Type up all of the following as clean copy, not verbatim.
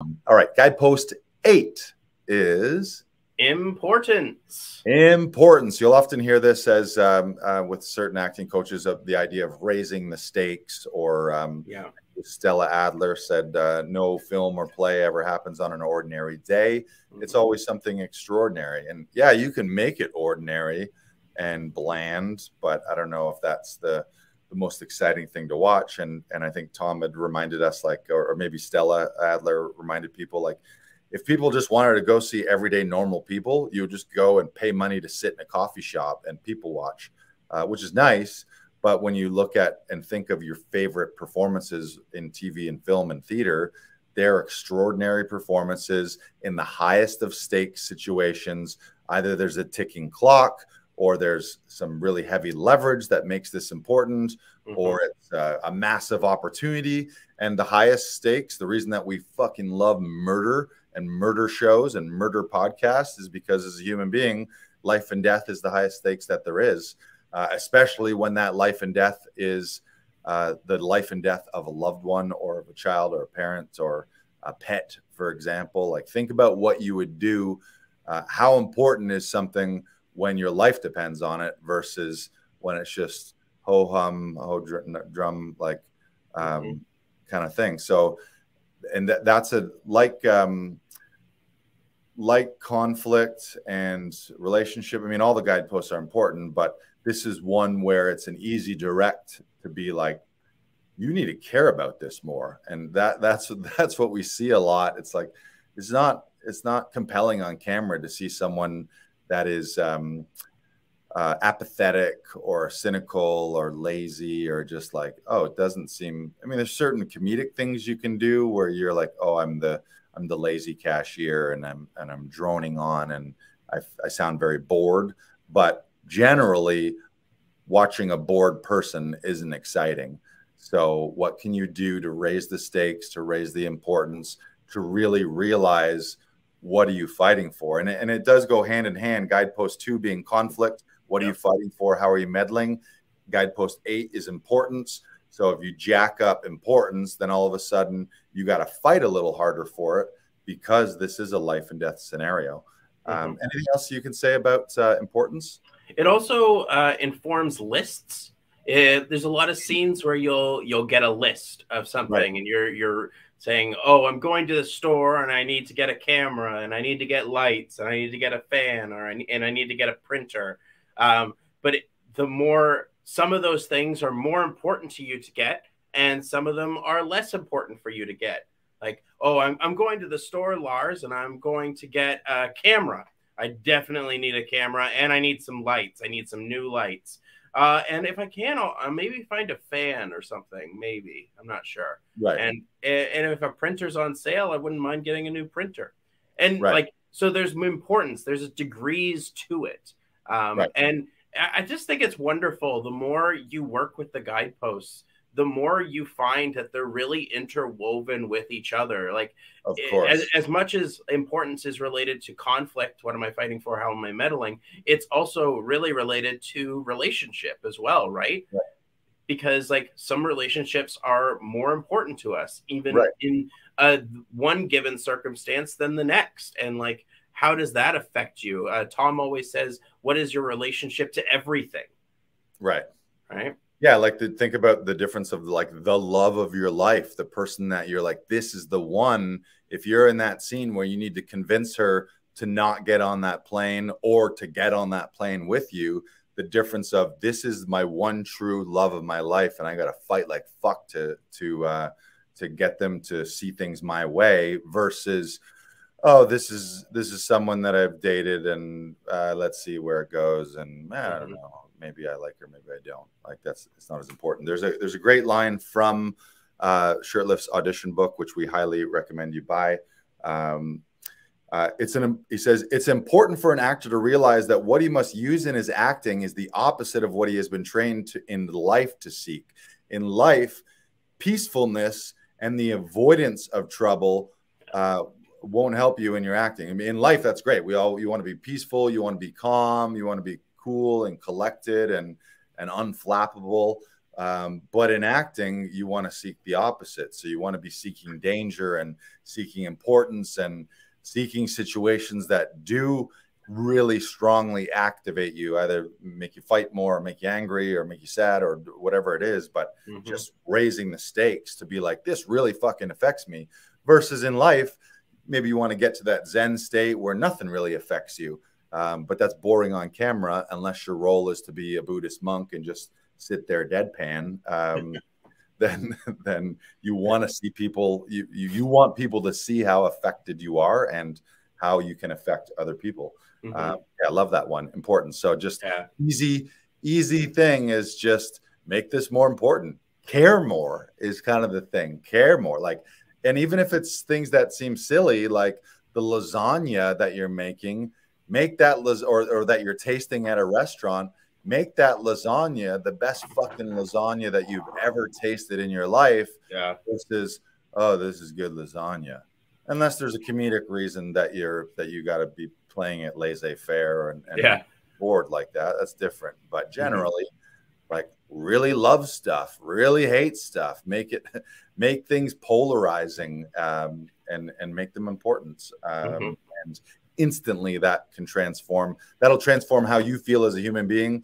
All right, guidepost 8 is importance. Importance. You'll often hear this as with certain acting coaches of the idea of raising the stakes, or Stella Adler said, no film or play ever happens on an ordinary day. It's always something extraordinary. And yeah, you can make it ordinary and bland, but I don't know if that's the most exciting thing to watch. And I think Tom had reminded us, like, or maybe Stella Adler reminded people, like, if people just wanted to go see everyday normal people, you would just go and pay money to sit in a coffee shop and people watch, which is nice. But when you look at and think of your favorite performances in TV and film and theater, they're extraordinary performances in the highest of stakes situations. Either there's a ticking clock, or there's some really heavy leverage that makes this important, or it's a massive opportunity. And the highest stakes, the reason that we fucking love murder and murder shows and murder podcasts, is because as a human being, life and death is the highest stakes that there is, especially when that life and death is the life and death of a loved one, or of a child, or a parent, or a pet, for example. Like, think about what you would do. How important is something when your life depends on it, versus when it's just ho hum, ho drum, like kind of thing. So, and that's a like conflict and relationship. I mean, all the guideposts are important, but this is one where it's an easy direct to be like, you need to care about this more, and that's what we see a lot. It's like, it's not compelling on camera to see someone that is apathetic or cynical or lazy, or just like, oh, it doesn't seem. I mean, there's certain comedic things you can do where you're like, oh, I'm the lazy cashier, and I'm droning on, and I sound very bored. But generally, watching a bored person isn't exciting. So what can you do to raise the stakes, to raise the importance, to really realize what are you fighting for? And it does go hand in hand. Guidepost 2 being conflict. What are you fighting for? How are you meddling? Guidepost 8 is importance. So if you jack up importance, then all of a sudden you got to fight a little harder for it, because this is a life and death scenario. Anything else you can say about importance? It also informs lists. There's a lot of scenes where you'll get a list of something, and you're saying, oh, I'm going to the store and I need to get a camera, and I need to get lights, and I need to get a fan, and I need to get a printer. But some of those things are more important to you to get, and some of them are less important for you to get. Like, oh, I'm going to the store, Lars, and I'm going to get a camera. I definitely need a camera, and I need some lights. I need some new lights. And if I can, I'll maybe find a fan or something. Maybe. I'm not sure. Right. And if a printer's on sale, I wouldn't mind getting a new printer. And like, so there's importance. There's degrees to it. And I just think it's wonderful. The more you work with the guideposts, the more you find that they're really interwoven with each other. Like, of course, as much as importance is related to conflict, what am I fighting for? How am I meddling? It's also really related to relationship as well, right? Because like, some relationships are more important to us, even in one given circumstance than the next. And like, how does that affect you? Tom always says, what is your relationship to everything? Right. Yeah, like, to think about the difference of like the love of your life, the person that you're like, this is the one. If you're in that scene where you need to convince her to not get on that plane, or to get on that plane with you, the difference of, this is my one true love of my life, and I got to fight like fuck to get them to see things my way, versus, oh, this is someone that I've dated, and let's see where it goes, and I don't know. Maybe I like her, maybe I don't. Like, it's not as important. There's a great line from Shurtleff's audition book, which we highly recommend you buy. He says, it's important for an actor to realize that what he must use in his acting is the opposite of what he has been trained to in life to seek. In life, peacefulness and the avoidance of trouble won't help you in your acting. I mean, in life, that's great. You want to be peaceful, you want to be calm, you want to be cool and collected and unflappable, But in acting, you want to seek the opposite. So you want to be seeking danger and seeking importance and seeking situations that do really strongly activate you, either make you fight more or make you angry or make you sad or whatever it is, but just raising the stakes to be like, this really fucking affects me. Versus in life, maybe you want to get to that Zen state where nothing really affects you. But that's boring on camera unless your role is to be a Buddhist monk and just sit there deadpan. Then you want to see people, you want people to see how affected you are and how you can affect other people. Yeah, I love that one. Important. So just easy thing is just make this more important. Care more is kind of the thing. Care more. Like, and even if it's things that seem silly, like the lasagna that you're making, make that or that you're tasting at a restaurant, make that lasagna the best fucking lasagna that you've ever tasted in your life. Yeah. Versus, oh, this is good lasagna. Unless there's a comedic reason that you got to be playing it laissez-faire and bored like that. That's different. But generally, like, really love stuff, really hate stuff. Make things polarizing and make them important. And instantly, that can transform. That'll transform how you feel as a human being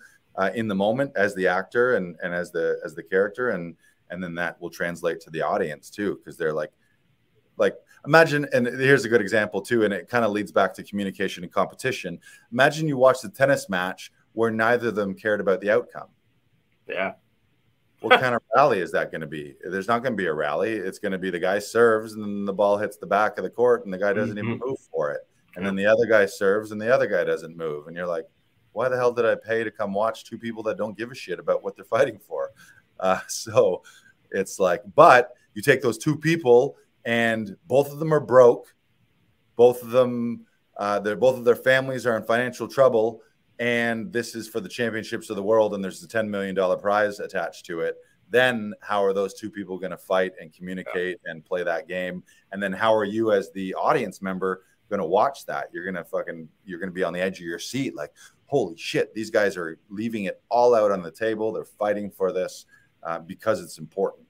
in the moment, as the actor and as the character, and then that will translate to the audience too, because they're like imagine. And here's a good example too, and it kind of leads back to communication and competition. Imagine you watched a tennis match where neither of them cared about the outcome. Yeah. What kind of rally is that going to be? There's not going to be a rally. It's going to be the guy serves and then the ball hits the back of the court and the guy doesn't even move for it. And then the other guy serves and the other guy doesn't move. And you're like, why the hell did I pay to come watch two people that don't give a shit about what they're fighting for? So it's like, but you take those two people and both of them are broke. Both of them, both of their families are in financial trouble. And this is for the championships of the world. And there's the $10 million prize attached to it. Then how are those two people going to fight and communicate and play that game? And then how are you as the audience member going to watch that? You're going to fucking, you're going to be on the edge of your seat. Like, holy shit, these guys are leaving it all out on the table. They're fighting for this because it's important.